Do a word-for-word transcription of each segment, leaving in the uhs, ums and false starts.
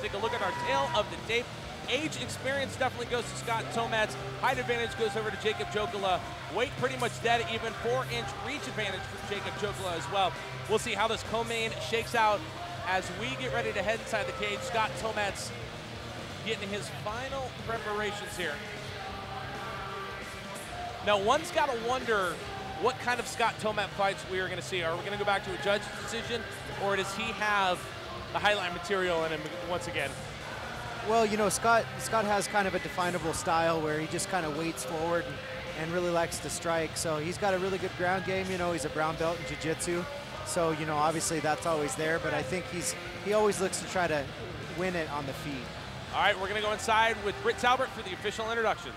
take a look at our tail of the tape. Age experience definitely goes to Scott Thometz. Height advantage goes over to Jacob Jokela. Weight pretty much dead even. Four-inch reach advantage for Jacob Jokela as well. We'll see how this co-main shakes out as we get ready to head inside the cage. Scott Thometz getting his final preparations here. Now, one's got to wonder what kind of Scott Thometz fights we are going to see. Are we going to go back to a judge's decision, or does he have the highlight material in him once again? Well, you know, Scott Scott has kind of a definable style where he just kind of waits forward and, and really likes to strike. So he's got a really good ground game. You know, he's a brown belt in jiu-jitsu. So, you know, obviously that's always there. But I think he's he always looks to try to win it on the feet. All right, we're going to go inside with Britt Talbert for the official introductions.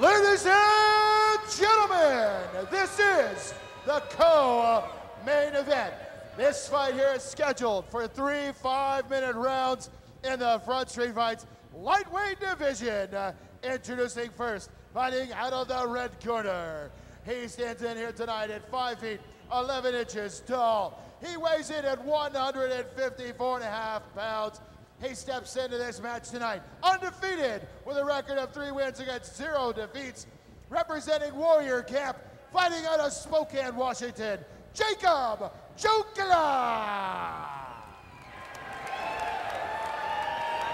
Ladies and gentlemen, this is the co-main event. This fight here is scheduled for three five-minute rounds in the Front Street Fights lightweight division. Uh, introducing first, fighting out of the red corner. He stands in here tonight at five feet, eleven inches tall. He weighs in at one hundred fifty-four and a half pounds. He steps into this match tonight undefeated with a record of three wins against zero defeats. Representing Warrior Camp, fighting out of Spokane, Washington, Jacob Jokela!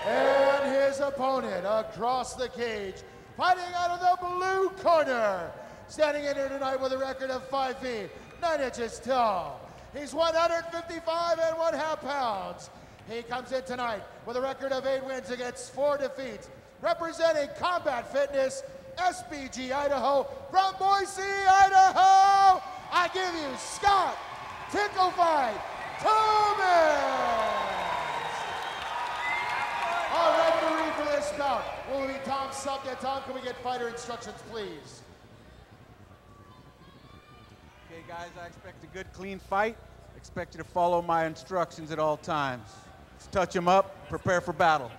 And his opponent across the cage, fighting out of the blue corner, standing in here tonight with a record of five feet, nine inches tall. He's one hundred fifty-five and one half pounds. He comes in tonight with a record of eight wins against four defeats, representing Combat Fitness, S B G Idaho, from Boise, Idaho. I give you Scott Tickle Fight Thometz! Our referee for this bout will be Tom Suckett. Tom, can we get fighter instructions, please? Okay, guys, I expect a good, clean fight. I expect you to follow my instructions at all times. Let's touch them up, prepare for battle.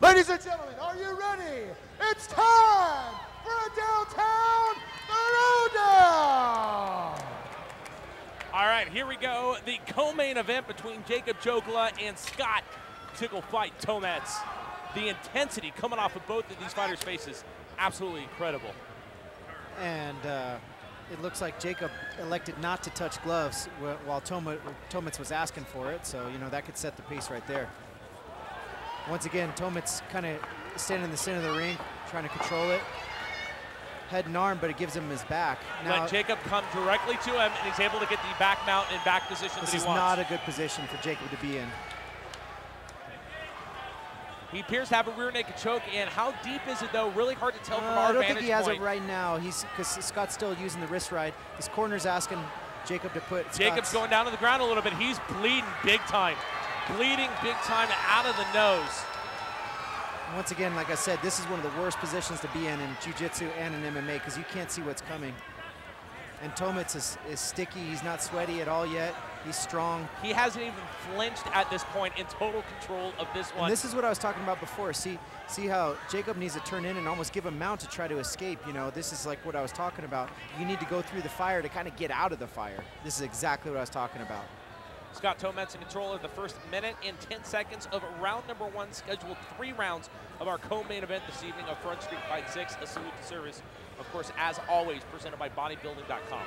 Ladies and gentlemen, are you ready? It's time for a downtown throwdown! All right, here we go. The co-main event between Jacob Jokela and Scott Tickle Fight Thometz. The intensity coming off of both of these fighters' faces, absolutely incredible. And uh, it looks like Jacob elected not to touch gloves while Thometz was asking for it. So, you know, that could set the pace right there. Once again, Thometz kind of standing in the center of the ring, trying to control it. Head and arm, but it gives him his back. Now, let Jacob come directly to him, and he's able to get the back mount and back position that he wants. This is not a good position for Jacob to be in. He appears to have a rear naked choke, and how deep is it, though? Really hard to tell uh, from our vantage point. I don't think he has point. it right now. He's because Scott's still using the wrist ride. His corner's asking Jacob to put Scott's. Jacob's going down to the ground a little bit. He's bleeding big time. Bleeding big time out of the nose. Once again, like I said, this is one of the worst positions to be in in jiu-jitsu and in M M A because you can't see what's coming. And Thometz is, is sticky. He's not sweaty at all yet. He's strong. He hasn't even flinched at this point, in total control of this one. And this is what I was talking about before. See, see how Jacob needs to turn in and almost give a mount to try to escape. You know, this is like what I was talking about. You need to go through the fire to kind of get out of the fire. This is exactly what I was talking about. Scott Thometz in control of the first minute and ten seconds of round number one, scheduled three rounds of our co-main event this evening of Front Street Fight six. A salute to service, of course, as always, presented by Bodybuilding dot com.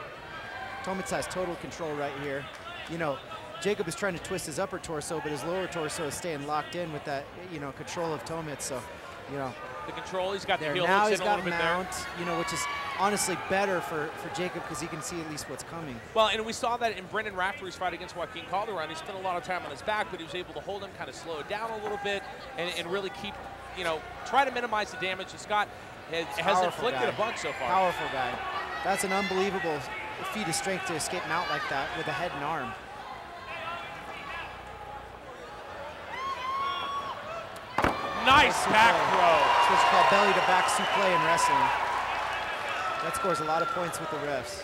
Thometz has total control right here. You know, Jacob is trying to twist his upper torso, but his lower torso is staying locked in with that, you know, control of Thometz. So, you know. The control, he's got the heel hooks in a little bit there. You know, which is honestly better for, for Jacob because he can see at least what's coming. Well, and we saw that in Brendan Raftery's fight against Joaquin Calderon. He spent a lot of time on his back, but he was able to hold him, kind of slow it down a little bit, and, and really keep, you know, try to minimize the damage. And Scott has, has inflicted guy. a bunch so far. Powerful guy. That's an unbelievable feat of strength to escape him out like that with a head and arm. Nice back throw. It's what's called belly to back suplex in wrestling. That scores a lot of points with the refs.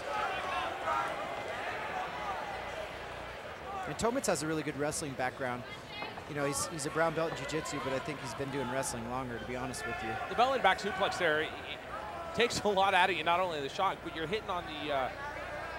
And Thometz has a really good wrestling background. You know, he's, he's a brown belt in jiu-jitsu, but I think he's been doing wrestling longer, to be honest with you. The belly to back suplex there, it, it takes a lot out of you, not only the shock, but you're hitting on the, uh,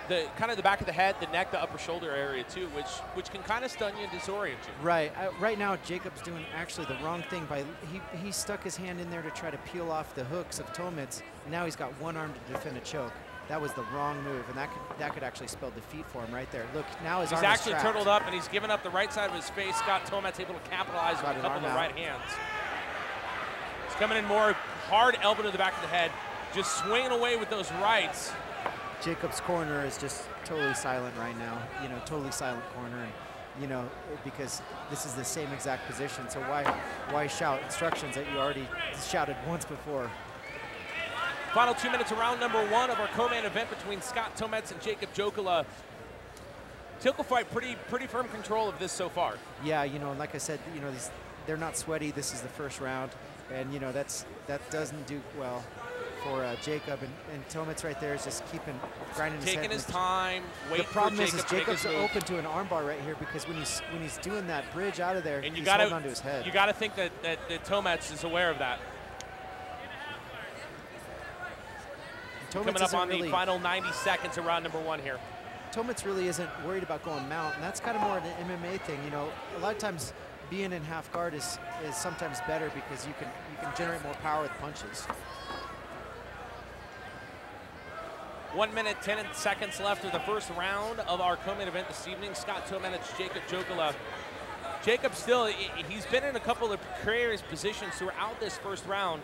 the kind of the back of the head, the neck, the upper shoulder area too, which which can kind of stun you and disorient you. Right. Uh, right now, Jacob's doing actually the wrong thing by he he stuck his hand in there to try to peel off the hooks of Thometz, and now he's got one arm to defend a choke. That was the wrong move, and that could, that could actually spell defeat for him right there. Look, now his he's arm is trapped. He's actually turtled up, and he's given up the right side of his face. Scott Thometz able to capitalize got with a couple of right hands. He's coming in more hard elbow to the back of the head, just swinging away with those rights. Jacob's corner is just totally silent right now. You know, totally silent corner, and you know, because this is the same exact position. So why, why shout instructions that you already shouted once before? Final two minutes of round number one of our co-main event between Scott Thometz and Jacob Jokela. Tickle fight, pretty pretty firm control of this so far. Yeah, you know, like I said, you know, these, they're not sweaty. This is the first round, and you know that's that doesn't do well for uh, Jacob, and, and Thometz right there is just keeping grinding his head. Taking his time. The problem is, is Jacob's open to an armbar right here, because when he's when he's doing that bridge out of there, and you got to onto his head. You got to think that, that that Thometz is aware of that. Thometz Coming up on really the final ninety seconds of round number one here. Thometz really isn't worried about going mount, and that's kind of more of an M M A thing. You know, a lot of times being in half guard is is sometimes better, because you can you can generate more power with punches. One minute, ten seconds left of the first round of our co-main event this evening. Scott Thometz, Jacob Jokela. Jacob still, he's been in a couple of precarious positions throughout this first round,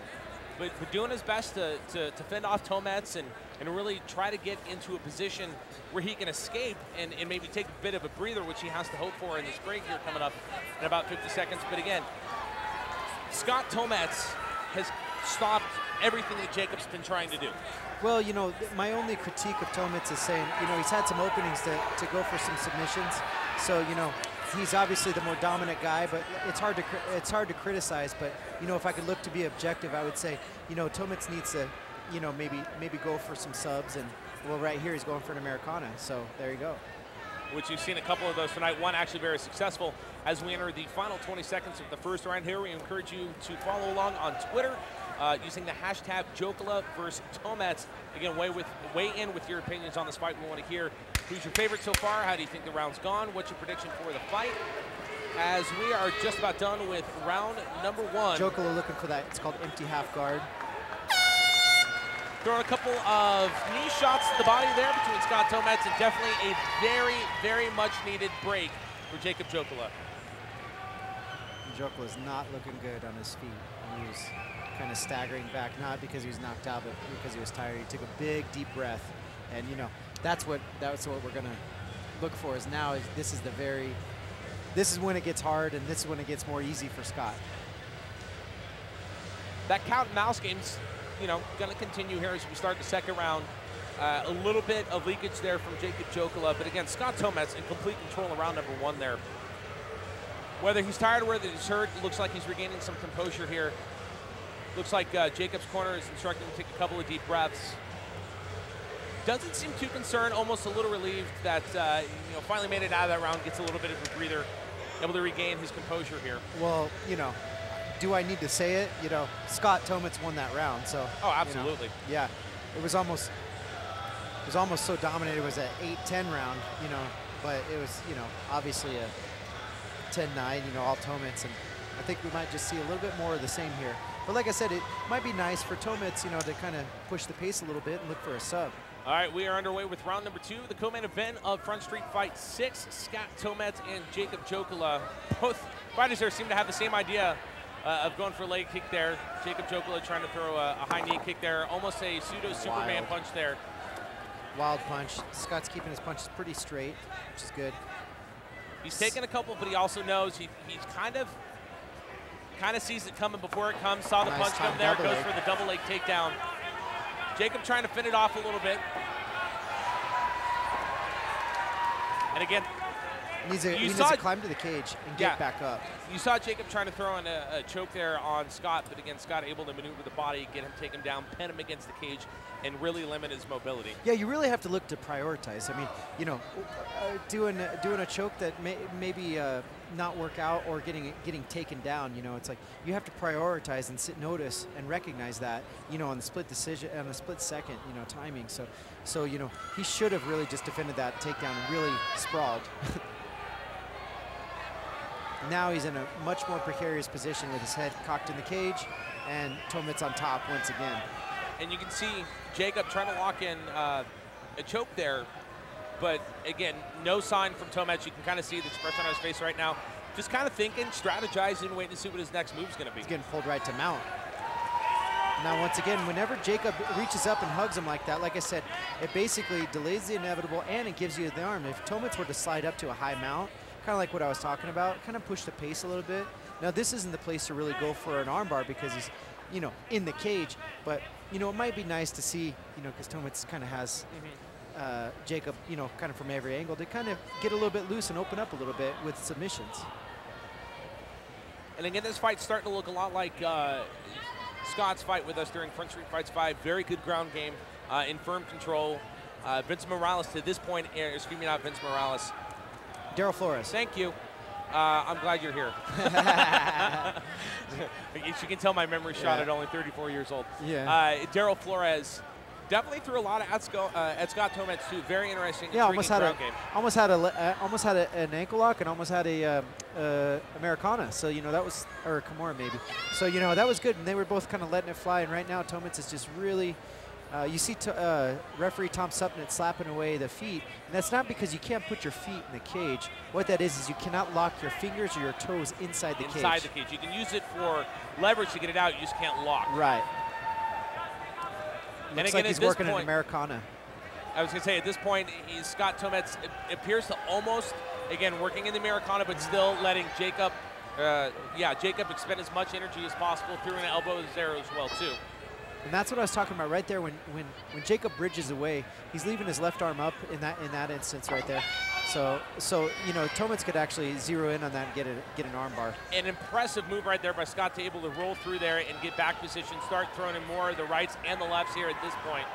but doing his best to, to, to fend off Thometz and, and really try to get into a position where he can escape and, and maybe take a bit of a breather, which he has to hope for in this break here coming up in about fifty seconds. But again, Scott Thometz has stopped everything that Jacob's been trying to do. Well, you know, my only critique of Thometz is saying, you know, he's had some openings to, to go for some submissions. So, you know, he's obviously the more dominant guy, but it's hard to it's hard to criticize. But you know, if I could look to be objective, I would say, you know, Thometz needs to, you know, maybe maybe go for some subs. And well, right here he's going for an Americana. So there you go. Which you've seen a couple of those tonight. One actually very successful. As we enter the final twenty seconds of the first round here, we encourage you to follow along on Twitter uh, using the hashtag Jokela versus Thometz. Again, weigh with weigh in with your opinions on this fight. We want to hear. Who's your favorite so far? How do you think the round's gone? What's your prediction for the fight? As we are just about done with round number one. Jokela looking for that. It's called empty half guard. Throwing a couple of knee shots to the body there between Scott Thometz, and definitely a very, very much needed break for Jacob Jokela. Jokela's not looking good on his feet. He was kind of staggering back, not because he was knocked out, but because he was tired. He took a big, deep breath, and you know, That's what that's what we're gonna look for is now. Is this is the very, this is when it gets hard, and this is when it gets more easy for Scott. That cat and mouse game's, you know, gonna continue here as we start the second round. Uh, a little bit of leakage there from Jacob Jokela, but again, Scott Thometz in complete control of round number one there. Whether he's tired or whether he's hurt, it looks like he's regaining some composure here. Looks like uh, Jacob's corner is instructing him to take a couple of deep breaths. Doesn't seem too concerned, almost a little relieved that uh, you know, finally made it out of that round, gets a little bit of a breather, able to regain his composure here. Well, you know, do I need to say it? You know, Scott Thometz won that round, so. Oh, absolutely. You know, yeah, it was almost, it was almost so dominant. It was an eight ten round, you know, but it was, you know, obviously a ten nine, you know, all Thometz, and I think we might just see a little bit more of the same here. But like I said, it might be nice for Thometz, you know, to kind of push the pace a little bit and look for a sub. All right, we are underway with round number two, the co-main event of Front Street Fight six, Scott Thometz and Jacob Jokela. Both fighters there seem to have the same idea uh, of going for a leg kick there. Jacob Jokela trying to throw a, a high knee kick there, almost a pseudo-Superman Wild. punch there. Wild punch. Scott's keeping his punches pretty straight, which is good. He's taking a couple, but he also knows he, he's kind of, kind of sees it coming before it comes, saw the nice punch come there, goes leg. for the double leg takedown. Jacob trying to fend it off a little bit. And again, Needs a, he needs saw, to climb to the cage and get yeah, back up. You saw Jacob trying to throw in a, a choke there on Scott, but again, Scott able to maneuver the body, get him, take him down, pin him against the cage, and really limit his mobility. Yeah, you really have to look to prioritize. I mean, you know, uh, doing doing a choke that may, maybe uh, not work out or getting getting taken down. You know, it's like you have to prioritize and sit, notice and recognize that. You know, on the split decision, on the split second, you know, timing. So, so you know, he should have really just defended that takedown and really sprawled. Now he's in a much more precarious position with his head cocked in the cage, and Thometz on top once again. And you can see Jacob trying to lock in uh, a choke there, but again, no sign from Thometz. You can kind of see the expression on his face right now. Just kind of thinking, strategizing, waiting to see what his next move's gonna be. He's getting pulled right to mount. Now, once again, whenever Jacob reaches up and hugs him like that, like I said, it basically delays the inevitable and it gives you the arm. If Thometz were to slide up to a high mount, kind of like what I was talking about, kind of push the pace a little bit. Now, this isn't the place to really go for an armbar because he's, you know, in the cage. But, you know, it might be nice to see, you know, because Thometz kind of has mm-hmm. uh, Jacob, you know, kind of from every angle to kind of get a little bit loose and open up a little bit with submissions. And again, this fight's starting to look a lot like uh, Scott's fight with us during Front Street Fights five. Very good ground game, uh, in firm control. Uh, Vince Morales to this point, er, excuse me, not Vince Morales. Daryl Flores. Thank you. Uh, I'm glad you're here. As you can tell, my memory shot yeah. at only thirty-four years old. Yeah. Uh, Daryl Flores definitely threw a lot of at Scott, uh, at Scott Thometz too. Very interesting. Yeah, almost had, a, game. almost had a uh, almost had a, an ankle lock and almost had a um, uh, Americana. So you know that was, or a Kimura maybe. So you know that was good, and they were both kind of letting it fly. And right now, Thometz is just really. Uh, you see t uh, referee Tom Sutnet slapping away the feet, and that's not because you can't put your feet in the cage. What that is is you cannot lock your fingers or your toes inside the inside cage. Inside the cage. You can use it for leverage to get it out. You just can't lock. Right. Looks and again, like he's working point, an Americana. I was going to say, at this point, he's Scott Thometz appears to almost, again, working in the Americana, but still letting Jacob, uh, yeah, Jacob expend as much energy as possible, through an elbow there as well, too. And that's what I was talking about right there. When when when Jacob bridges away, he's leaving his left arm up in that in that instance right there. So so you know Thometz could actually zero in on that and get a, get an armbar. An impressive move right there by Scott to able to roll through there and get back position, start throwing in more of the rights and the lefts here at this point.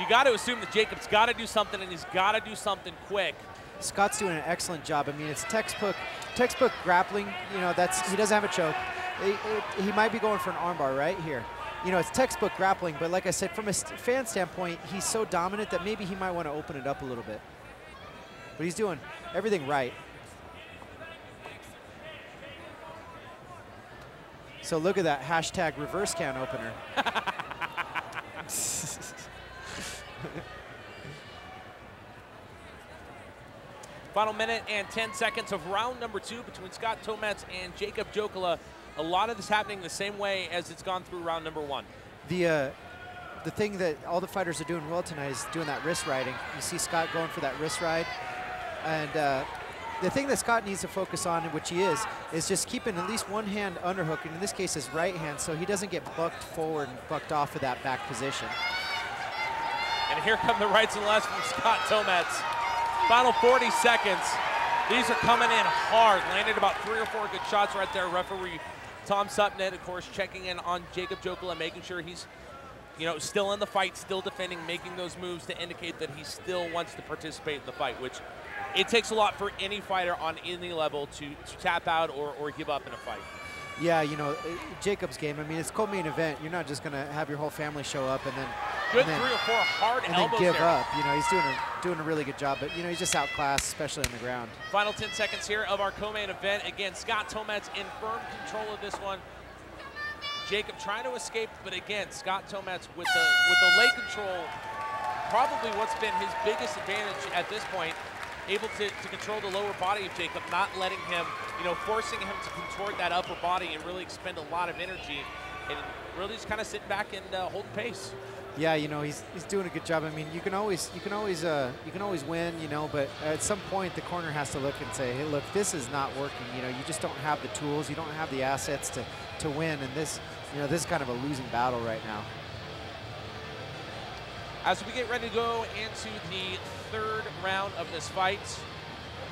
You got to assume that Jacob's got to do something, and he's got to do something quick. Scott's doing an excellent job. I mean, it's textbook textbook grappling. You know, that's he doesn't have a choke. It, it, he might be going for an armbar right here. You know, it's textbook grappling, but like I said, from a st fan standpoint, he's so dominant that maybe he might want to open it up a little bit. But he's doing everything right. So look at that hashtag reverse can opener. Final minute and ten seconds of round number two between Scott Thometz and Jacob Jokela. A lot of this happening the same way as it's gone through round number one. The uh, the thing that all the fighters are doing well tonight is doing that wrist riding. You see Scott going for that wrist ride. And uh, the thing that Scott needs to focus on, which he is, is just keeping at least one hand underhook, and in this case his right hand, so he doesn't get bucked forward and bucked off of that back position. And here come the rights and lefts from Scott Thometz. Final forty seconds. These are coming in hard. Landed about three or four good shots right there. Referee Tom Sutnet, of course, checking in on Jacob Jokela, making sure he's, you know, still in the fight, still defending, making those moves to indicate that he still wants to participate in the fight, which it takes a lot for any fighter on any level to, to tap out or, or give up in a fight. Yeah, you know, Jacob's game, I mean, it's called main event. You're not just going to have your whole family show up and then good and then, three or four hard and elbows then give there. up. You know, he's doing a, doing a really good job, but, you know, he's just outclassed, especially on the ground. Final ten seconds here of our co-main event. Again, Scott Thometz in firm control of this one. Jacob trying to escape, but again, Scott Thometz with the, with the leg control, probably what's been his biggest advantage at this point. Able to, to control the lower body of Jacob, not letting him, you know, forcing him to contort that upper body and really expend a lot of energy and really just kind of sitting back and uh, holding pace. Yeah, you know, he's, he's doing a good job. I mean, you can always you can always uh, you can always win, you know, but at some point the corner has to look and say, hey, look, this is not working. You know, you just don't have the tools, you don't have the assets to to win, and this, you know, this is kind of a losing battle right now. As we get ready to go into the third round of this fight,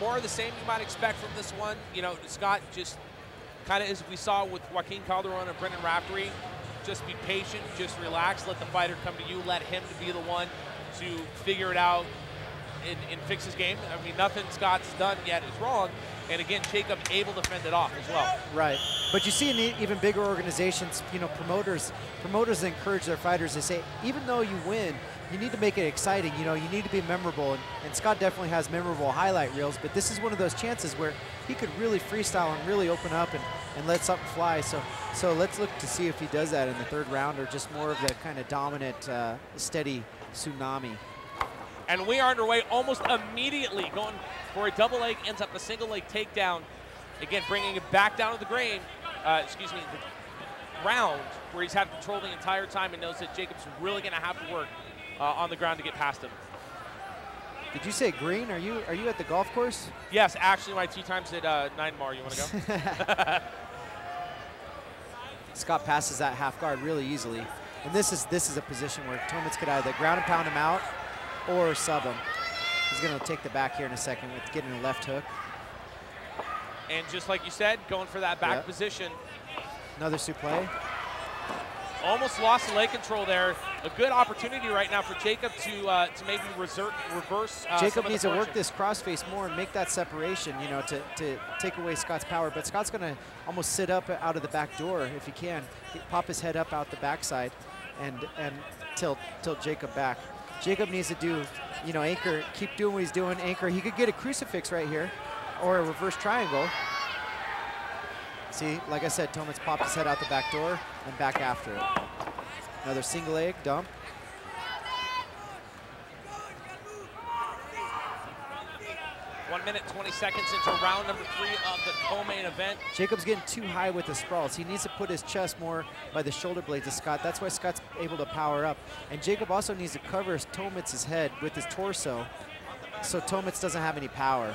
more of the same you might expect from this one. You know, Scott just kind of, as we saw with Joaquin Calderon and Brendan Raftery, just be patient, just relax, let the fighter come to you, let him to be the one to figure it out and, and fix his game. I mean, nothing Scott's done yet is wrong. And again, Jacob able to fend it off as well. Right, but you see in even bigger organizations, you know, promoters, promoters encourage their fighters. They say, even though you win, you need to make it exciting. You know, you need to be memorable. And, and Scott definitely has memorable highlight reels, but this is one of those chances where he could really freestyle and really open up and, and let something fly. So, so let's look to see if he does that in the third round or just more of that kind of dominant, uh, steady tsunami. And we are underway almost immediately, going for a double leg, ends up a single leg takedown. Again, bringing it back down to the grain, uh, excuse me, the round where he's had control the entire time and knows that Jacob's really gonna have to work uh, on the ground to get past him. Did you say green? Are you are you at the golf course? Yes, actually my tee time's at uh, nine Mar, you wanna go? Scott passes that half guard really easily. And this is, this is a position where Thometz could either ground and pound him out or sub him. He's gonna take the back here in a second with getting a left hook. And just like you said, going for that back yep. position. Another suplex. Almost lost the leg control there. A good opportunity right now for Jacob to uh, to maybe reserve, reverse. Uh, Jacob needs to work this crossface more and make that separation, you know, to, to take away Scott's power. But Scott's gonna almost sit up out of the back door if he can. He'd pop his head up out the backside and and tilt tilt Jacob back. Jacob needs to do, you know, anchor, keep doing what he's doing, anchor. He could get a crucifix right here or a reverse triangle. See, like I said, Thometz popped his head out the back door and back after it. Another single leg dump. one minute, twenty seconds into round number three of the co-main event. Jacob's getting too high with the sprawls. He needs to put his chest more by the shoulder blades of Scott. That's why Scott's able to power up. And Jacob also needs to cover Thometz's head with his torso so Thometz doesn't have any power.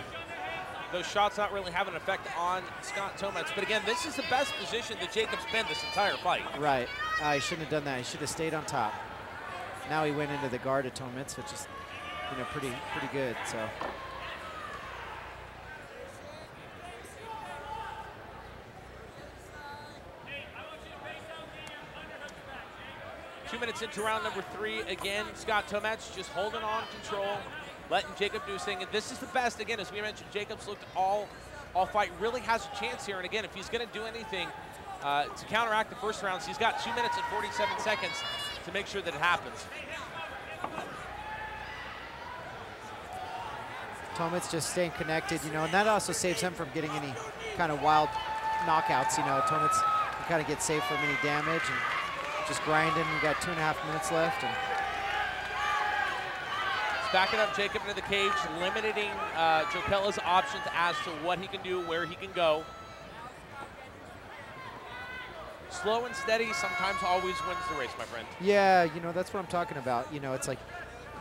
Those shots not really have an effect on Scott Thometz. But again, this is the best position that Jacob's been this entire fight. Right. Uh, he shouldn't have done that. He should have stayed on top. Now he went into the guard of Thometz, which is, you know, pretty, pretty good. So. Two minutes into round number three. Again, Scott Thometz just holding on control, letting Jacob do his thing. And this is the best, again, as we mentioned, Jacob's looked all, all fight, really has a chance here. And again, if he's gonna do anything uh, to counteract the first rounds, he's got two minutes and forty-seven seconds to make sure that it happens. Thometz just staying connected, you know, and that also saves him from getting any kind of wild knockouts. You know, Thometz can kind of get saved from any damage. And just grinding, we got two and a half minutes left. And backing up Jacob into the cage, limiting uh, Jokela's options as to what he can do, where he can go. Slow and steady sometimes always wins the race, my friend. Yeah, you know, that's what I'm talking about. You know, it's like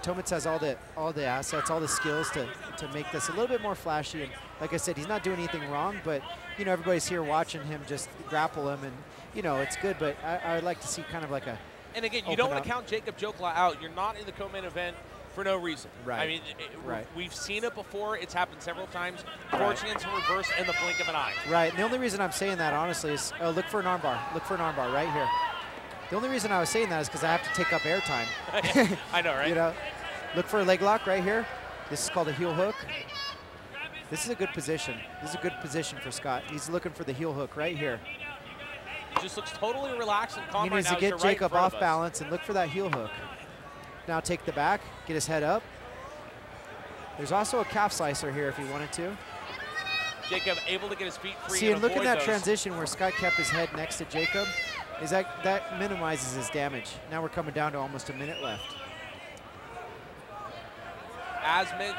Thometz has all the, all the assets, all the skills to, to make this a little bit more flashy. And like I said, he's not doing anything wrong, but, you know, everybody's here watching him just grapple him and, you know, it's good, but I, I'd like to see kind of like a... And again, you don't want to count Jacob Jokela out. You're not in the co-main event for no reason. Right. I mean, it, right. we've seen it before. It's happened several times. Fortune into reverse in the blink of an eye. Right, and the only reason I'm saying that, honestly, is uh, look for an armbar. Look for an armbar right here. The only reason I was saying that is because I have to take up air time. I know, right? You know, look for a leg lock right here. This is called a heel hook. This is a good position. This is a good position for Scott. He's looking for the heel hook right here. Just looks totally relaxed and calm right now. He needs to get Jacob off balance and look for that heel hook. Now take the back, get his head up. There's also a calf slicer here if he wanted to. Jacob able to get his feet free. See, and look at that transition where Scott kept his head next to Jacob. Is that, that minimizes his damage. Now we're coming down to almost a minute left. As Mitch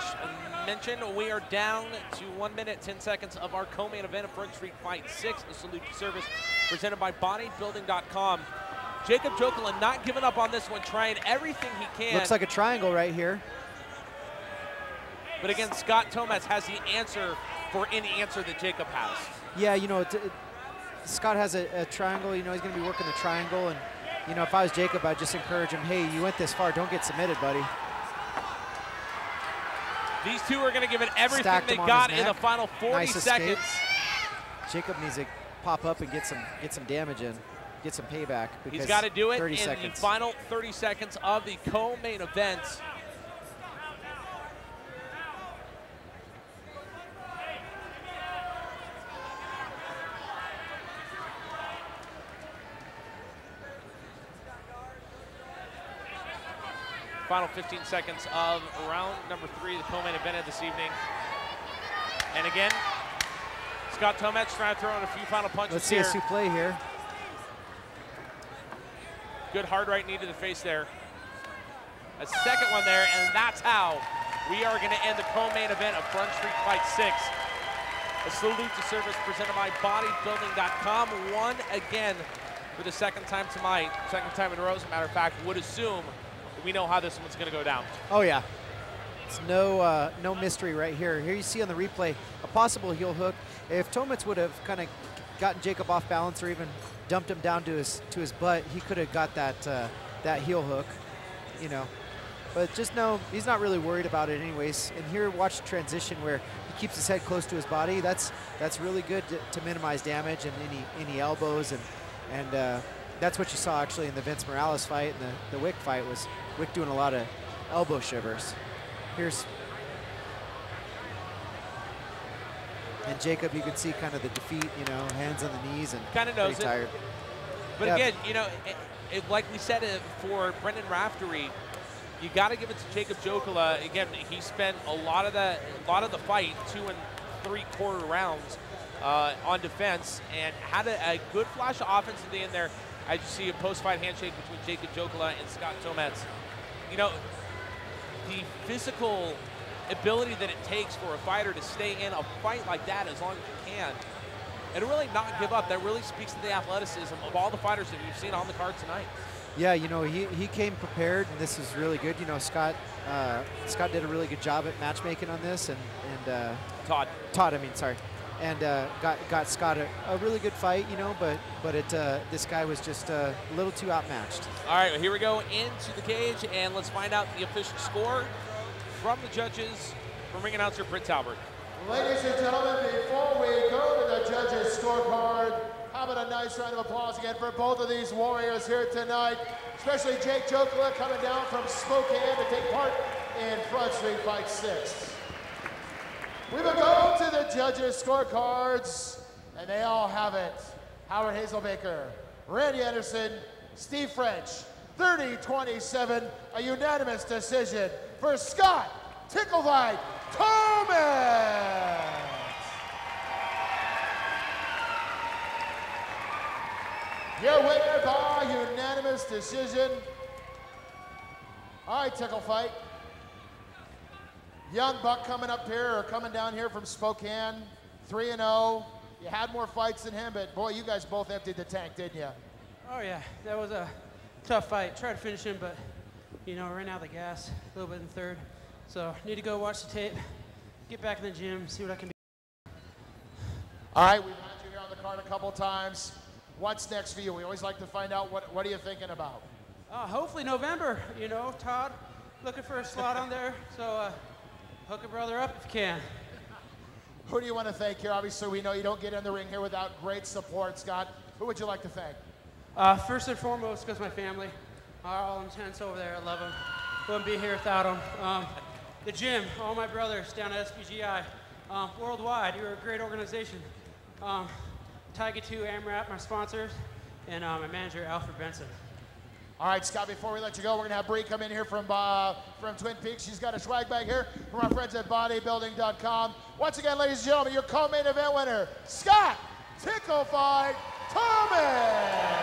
mentioned, we are down to one minute, ten seconds of our co-main event of Front Street Fight six, the Salute to Service, presented by Bodybuilding dot com. Jacob Jokela not giving up on this one, trying everything he can. Looks like a triangle right here. But again, Scott Thometz has the answer for any answer that Jacob has. Yeah, you know, it, it, Scott has a, a triangle. You know, he's going to be working the triangle. And, you know, if I was Jacob, I'd just encourage him, hey, you went this far. Don't get submitted, buddy. These two are going to give it everything Stacked they got in the final forty nice seconds. Jacob needs to pop up and get some get some damage in, get some payback. He's got to do it in seconds. The final thirty seconds of the co-main event. Final fifteen seconds of round number three, the co-main event of this evening. And again, Scott Thometz trying to throw in a few final punches. Let's see here. A suplex here. Good hard right knee to the face there. A second one there, and that's how we are going to end the co-main event of Front Street Fight six. A salute to service presented by bodybuilding dot com. One again for the second time tonight, second time in a row, as a matter of fact, would assume we know how this one's going to go down. Oh, yeah. It's no uh, no mystery right here. Here you see on the replay a possible heel hook. If Thometz would have kind of gotten Jacob off balance or even dumped him down to his to his butt, he could have got that uh, that heel hook, you know. But just know he's not really worried about it anyways. And here, watch the transition where he keeps his head close to his body. That's that's really good to, to minimize damage and any any elbows and and. Uh, That's what you saw actually in the Vince Morales fight and the, the Wick fight, was Wick doing a lot of elbow shivers. Here's, and Jacob, you can see kind of the defeat, you know, hands on the knees and kind of knows it. Tired. But yeah. Again, you know, it, it, like we said it for Brendan Raftery, you got to give it to Jacob Jokela. Again, he spent a lot of the a lot of the fight, two and three quarter rounds uh, on defense, and had a, a good flash of offense at the end there. As you see a post-fight handshake between Jacob Jokela and Scott Thometz. You know, the physical ability that it takes for a fighter to stay in a fight like that as long as you can, and really not give up, that really speaks to the athleticism of all the fighters that we've seen on the card tonight. Yeah, you know, he, he came prepared, and this is really good. You know, Scott uh, Scott did a really good job at matchmaking on this, and, and uh, Todd. Todd, I mean, sorry. And uh, got got Scott a, a really good fight, you know, but but it uh, this guy was just uh, a little too outmatched. All right, well, here we go into the cage, and let's find out the official score from the judges, from ring announcer Britt Talbert. Ladies and gentlemen, before we go to the judges' scorecard, how about a nice round of applause again for both of these warriors here tonight, especially Jake Jokela coming down from Spokane to take part in Front Street Fight six. We will go to the judges' scorecards, and they all have it. Howard Hazelbaker, Randy Anderson, Steve French, thirty twenty-seven, a unanimous decision for Scott Ticklelight Thometz. Your winner by unanimous decision. All right, Tickle Fight. Young buck coming up here, or coming down here from Spokane, three and oh. You had more fights than him, but boy, you guys both emptied the tank, didn't you? Oh yeah, that was a tough fight. Tried to finish him, but you know, ran out of the gas a little bit in third. So need to go watch the tape, get back in the gym, see what I can do. All right, we've had you here on the card a couple times. What's next for you? We always like to find out what what are you thinking about. Uh, hopefully November. You know, Todd, looking for a slot on there. So. Uh, Hook a brother up if you can. Who do you want to thank here? Obviously, we know you don't get in the ring here without great support, Scott. Who would you like to thank? Uh, first and foremost, because my family are all intense over there. I love them. Wouldn't be here without them. Um, the gym, all my brothers down at S B G I. Um, worldwide, you're a great organization. Um, Tiger two, AMRAP, my sponsors, and uh, my manager, Alfred Benson. All right, Scott, before we let you go, we're going to have Bree come in here from uh, from Twin Peaks. She's got a swag bag here from our friends at bodybuilding dot com. Once again, ladies and gentlemen, your co-main event winner, Scott Ticklelight Thometz.